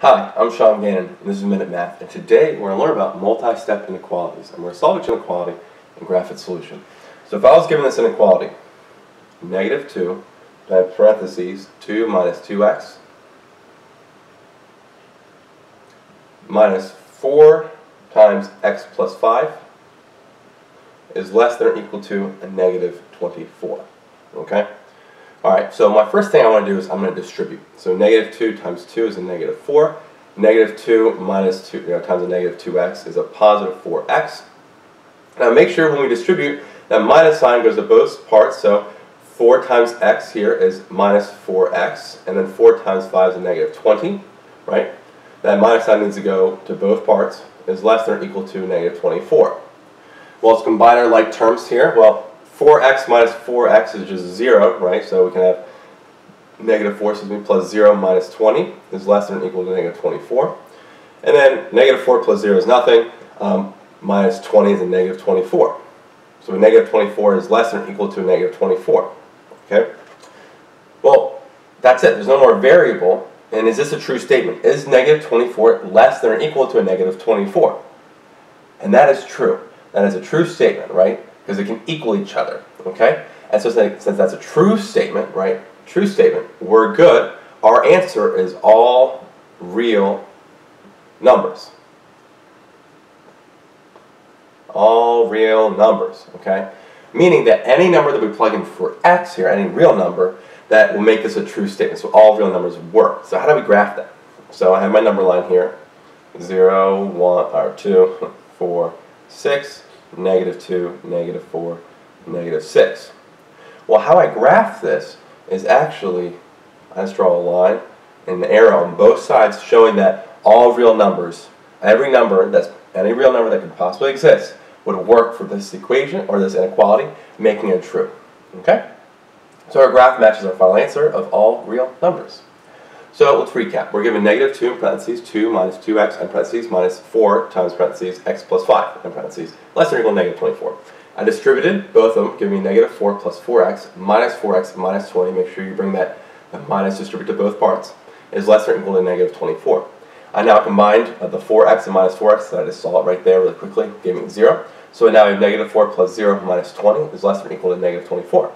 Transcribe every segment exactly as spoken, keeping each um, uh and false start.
Hi, I'm Sean Gannon, and this is Minute Math, and today we're going to learn about multi-step inequalities, and we're going to solve each inequality and graph its solution. So if I was given this inequality, negative two, then I have parentheses two minus two x minus four times x plus five is less than or equal to a negative twenty-four, okay? Alright, so my first thing I want to do is I'm going to distribute. So negative two times two is a negative four. Negative two minus two, you know, times a negative two x is a positive four x. Now make sure when we distribute, that minus sign goes to both parts. So four times x here is minus four x, and then four times five is a negative twenty, right? That minus sign needs to go to both parts, is less than or equal to negative twenty-four. Well, let's combine our like terms here. Well, four x minus four x is just zero, right? So we can have negative four excuse me, plus zero minus twenty is less than or equal to negative twenty-four. And then negative four plus zero is nothing. Um, minus twenty is a negative twenty-four. So a negative twenty-four is less than or equal to a negative twenty-four. Okay? Well, that's it. There's no more variable. And is this a true statement? Is negative twenty-four less than or equal to a negative twenty-four? And that is true. That is a true statement, right? Because they can equal each other, okay? And so since that's a true statement, right, true statement, we're good. Our answer is all real numbers. All real numbers, okay? Meaning that any number that we plug in for x here, any real number, that will make this a true statement. So all real numbers work. So how do we graph that? So I have my number line here, zero, one, or two, four, six, negative two, negative four, negative six. Well, how I graph this is actually, I just draw a line and an arrow on both sides showing that all real numbers, every number that's, any real number that could possibly exist would work for this equation or this inequality, making it true. Okay? So our graph matches our final answer of all real numbers. So let's recap. We're given negative two in parentheses, two minus two x in parentheses, minus four times parentheses, x plus five in parentheses, less than or equal to negative twenty-four. I distributed both of them, giving me negative four plus four x, minus four x, minus twenty. Make sure you bring that minus distribute to both parts, is less than or equal to negative twenty-four. I now combined uh, the four x and minus four x that I just saw it right there really quickly, gave me zero. So now we have negative four plus zero minus twenty is less than or equal to negative twenty-four.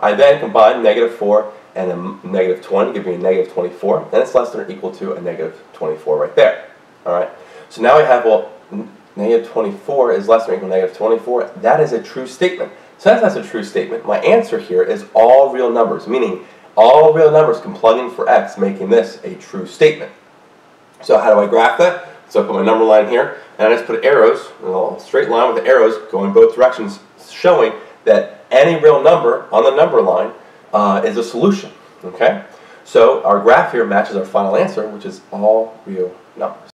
I then combine negative four and a negative twenty, give me a negative twenty-four, and it's less than or equal to a negative twenty-four right there. Alright, so now we have, well, negative twenty-four is less than or equal to negative twenty-four. That is a true statement. So that's a true statement. My answer here is all real numbers, meaning all real numbers can plug in for x, making this a true statement. So how do I graph that? So I put my number line here, and I just put arrows, a straight line with the arrows going both directions, showing that any real number on the number line Uh, is a solution, okay? So our graph here matches our final answer, which is all real numbers.